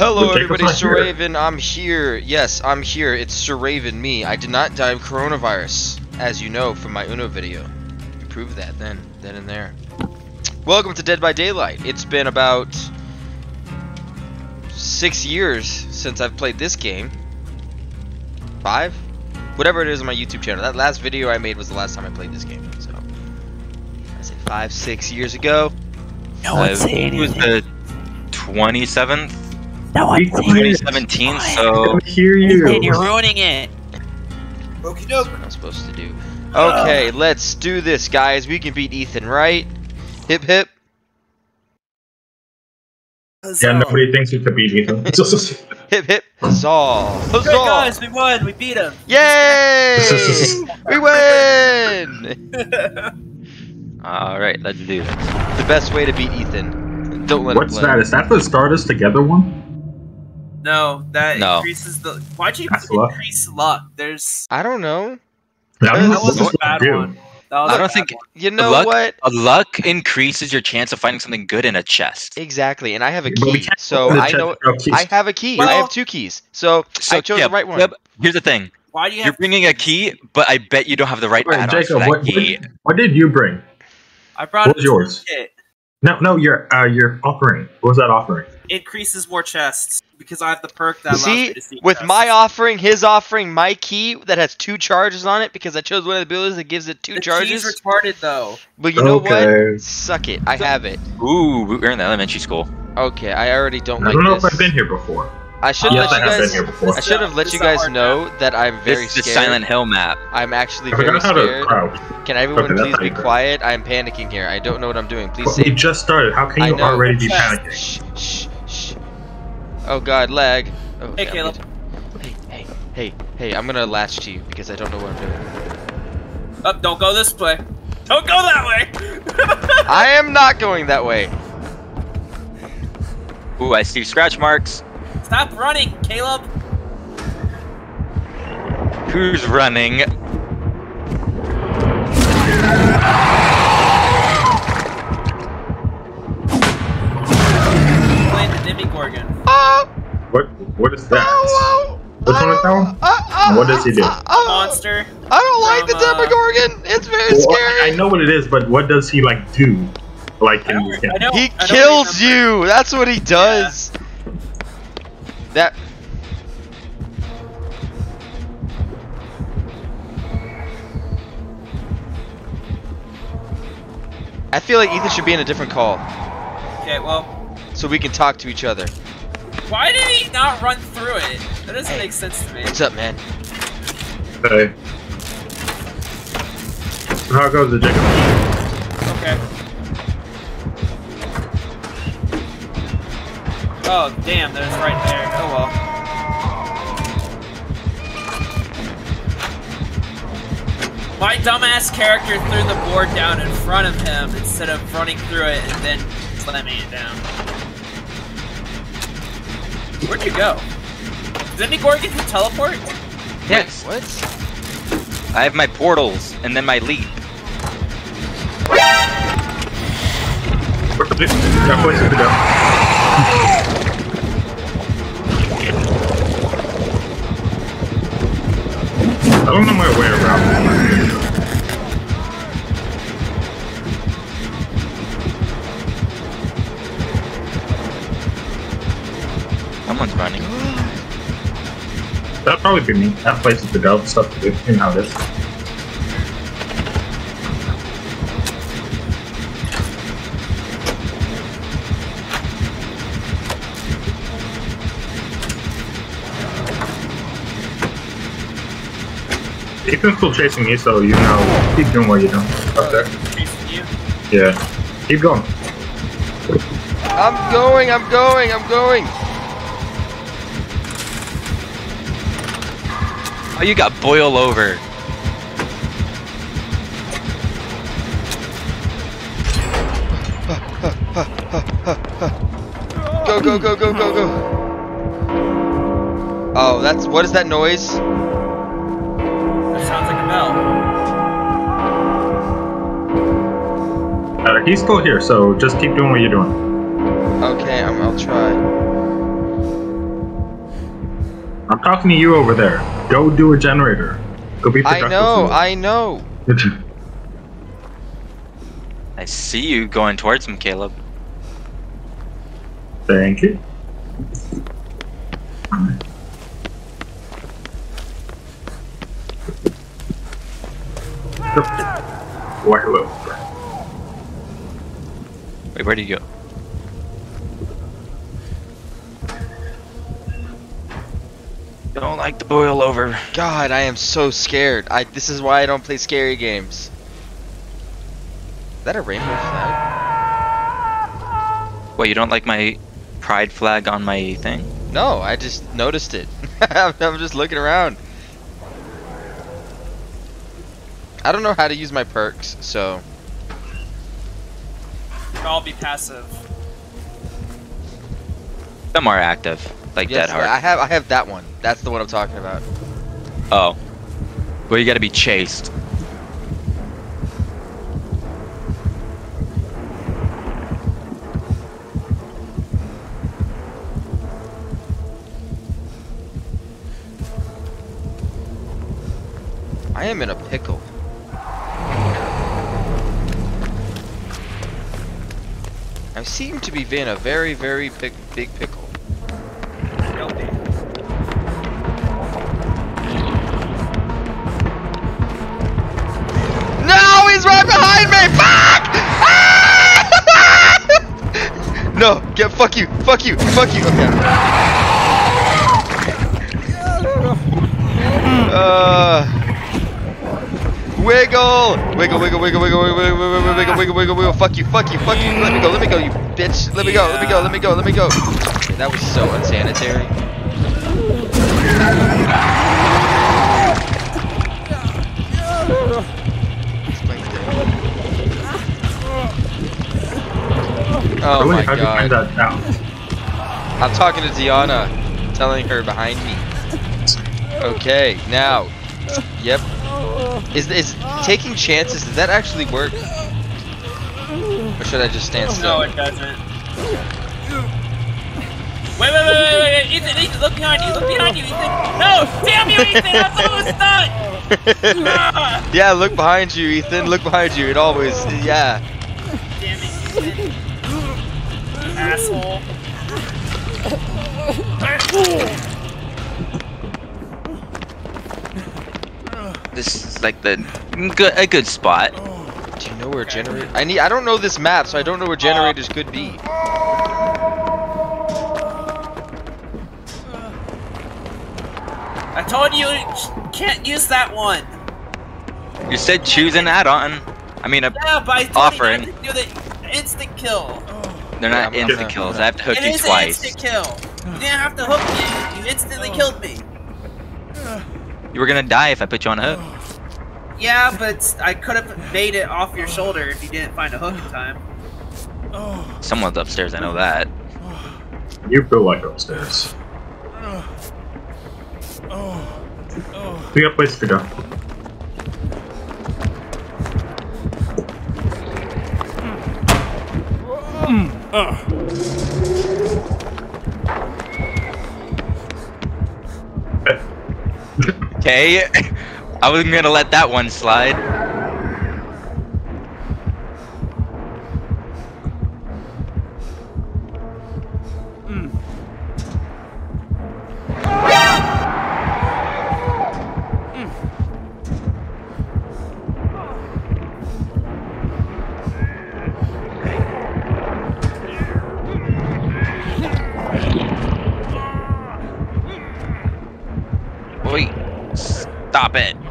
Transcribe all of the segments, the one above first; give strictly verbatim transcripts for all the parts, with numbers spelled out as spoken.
Hello everybody, Sir Raven, I'm here. Yes, I'm here. It's Sir Raven, me. I did not die of coronavirus, as you know from my Uno video. You proved that then, then and there. Welcome to Dead by Daylight. It's been about six years since I've played this game. Five? Whatever it is on my YouTube channel. That last video I made was the last time I played this game. So, I say five, six years ago. No one uh, say anything. It was the twenty-seventh? No one said twenty seventeen, it. So... I hear you. And you're ruining it. Okey doke. What am I supposed to do? Okay, uh. let's do this, guys. We can beat Ethan, right? Hip hip. Huzzah. Yeah, nobody thinks we can beat Ethan. Hip hip. Huzzah. Huzzah. Good guys, we won. We beat him. Yay! We win! Alright, let's do this. The best way to beat Ethan. Don't let What's him play. that? Is that the Start Us Together one? No, that no. increases the. Why'd you That's increase luck? luck? There's. I don't know. That, that, that was a bad do. one. That was I don't think. One. You know luck, what? A luck increases your chance of finding something good in a chest. Exactly, and I have a key, so I know. I have a key. Well, I have two keys, so, so I chose yeah, the right one. Yeah, here's the thing. Why do you? You're have bringing a key, but I bet you don't have the right add-on for that what, key. What did, what did you bring? I brought. What was yours? Kit. No, no, your uh, your offering. What was that offering? Increases more chests because I have the perk that allows see, me to see with chests. My offering, his offering, my key that has two charges on it because I chose one of the abilities that gives it two the charges. Key's retarded though. But you know okay. what? Suck it. I have it. Ooh, we're in the elementary school. Okay, I already don't I like this. I don't know this. if I've been here before. I should yes, let I you guys. Been here before. I should have let you guys know map. that I'm very this, scared. This Silent Hill map. I'm actually I very scared. To can everyone okay, please be quiet? I'm panicking here. I don't know what I'm doing. Please well, save. You just started. How can you already be panicking? Shh, shh. Oh god, lag. Oh, hey, yeah, Caleb. Hey, hey, hey, hey, I'm gonna latch to you because I don't know what I'm doing. Up, oh, don't go this way. Don't go that way! I am not going that way. Ooh, I see scratch marks. Stop running, Caleb! Who's running? Playing the Demigorgon. What? What is that? Oh, oh, Which oh, one is that one? Oh, oh, what does he do? Oh, oh, Monster. I don't like from, the Demigorgon. It's very well, scary. I know what it is, but what does he like do? Like in this game? He kills you. That's what he does. Yeah. That. I feel like Ethan should be in a different call. Okay. Well. So we can talk to each other. Why did he not run through it? That doesn't hey. make sense to me. What's up, man? Hey. How goes the Jacob? Okay. Oh, damn, that is right there. Oh, well. My dumbass character threw the board down in front of him instead of running through it and then slamming it down. Where'd you go? Does Demigorgon get to teleport? Yes. Wait, what? I have my portals and then my leap. I don't know my way around. Someone's running. That'd probably be me. That place is the dub stuff to do. You know how it is. Ethan's still chasing me, so you know. Keep doing what you're doing. Up there. Yeah. Keep going. I'm going, I'm going, I'm going. Oh, you got boil over. Go, go, go, go, go, go. Oh, that's, what is that noise? That sounds like a bell. Uh, he's still here, so just keep doing what you're doing. Okay, I'm, I'll try. I'm talking to you over there. Go do a generator. Go be productive. I know, I know. I see you going towards him, Caleb. Thank you. Oh, hello. Wait, where do you go? Don't like the boil over. God, I am so scared. I this is why I don't play scary games. Is that a rainbow flag? Wait, you don't like my pride flag on my thing? No, I just noticed it. I'm just looking around. I don't know how to use my perks, so I'll be passive. Some are active, like yes, Dead Heart. I have, I have that one. That's the one I'm talking about. Oh, well, you got to be chased. I am in a pickle. I seem to be in a very, very big, big pickle. Guilty. No, he's right behind me! Fuck! Ah! No, get fuck you, fuck you, fuck you. Okay. Uh. Wiggle! Wiggle, wiggle, wiggle, wiggle, wiggle, wiggle, wiggle, wiggle, wiggle, wiggle, wiggle, fuck you, fuck you, fuck you, let me go, let me go, you bitch, let me go, let me go, let me go, let me go. Okay, that was so unsanitary. Oh my god. I'm talking to Diana, telling her behind me. Okay, now. Yep. Is, is taking chances, does that actually work? Or should I just stand still? No, it doesn't. Wait, wait, wait, wait, wait, wait. Ethan, Ethan, look behind you, look behind you, Ethan. No, damn you, Ethan, that's always stuck! Ah. Yeah, look behind you, Ethan, look behind you, it always, yeah. Damn it, Ethan. Asshole. Asshole. This is like the good a good spot. Do you know where okay. generator? I need. I don't know this map, so I don't know where generators uh, could be. I told you, you can't use that one. You said choose an add-on. I mean a yeah, but I offering. You have to do the instant kill. They're not yeah, instant kills. I have to hook it you is twice. An instant kill. You didn't have to hook me. You instantly killed me. You were gonna die if I put you on a hook. Yeah, but I could have made it off your shoulder if you didn't find a hook in time. Someone's upstairs, I know that. You feel like upstairs. We got places to go. Okay, I wasn't gonna let that one slide. Mm. Stop it. What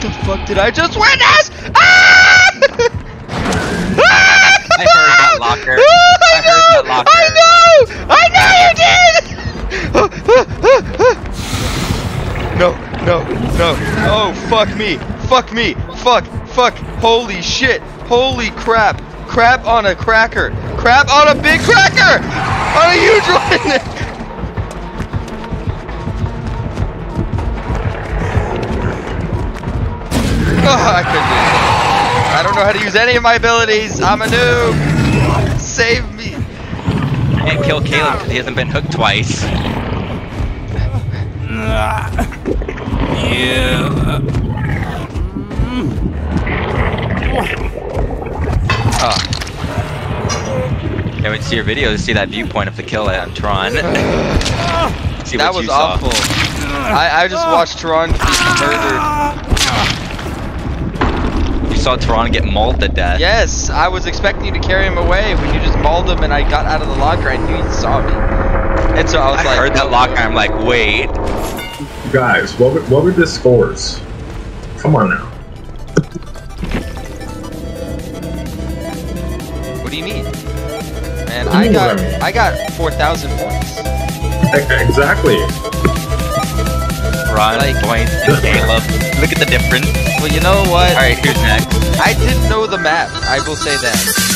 the fuck did I just witness? Ah! I heard that locker. Oh, I, I heard know. that locker. I know. I know you did. No. No, no, oh fuck me, fuck me, fuck, fuck, holy shit, holy crap, crap on a cracker, crap on a big cracker, on a huge one! know how to use any of my abilities. I'm a noob. Save me. I can't kill Caleb because he hasn't been hooked twice. Yeah. Oh. Can't wait to see your video to see that viewpoint of the kill on Tron. See that was awful. I, I just watched Tron be murdered. You saw Tron get mauled to death. Yes, I was expecting you to carry him away when you just mauled him and I got out of the locker. I knew you saw me. And so I was I like, I heard that locker. I'm like, wait. Guys, what were, what were the scores? Come on now. What do you mean? Man, I got, I, mean? I got four thousand points. Exactly. Ron, like, points, and Caleb. Look at the difference. Well, you know what? Alright, here's next. I didn't know the map, I will say that.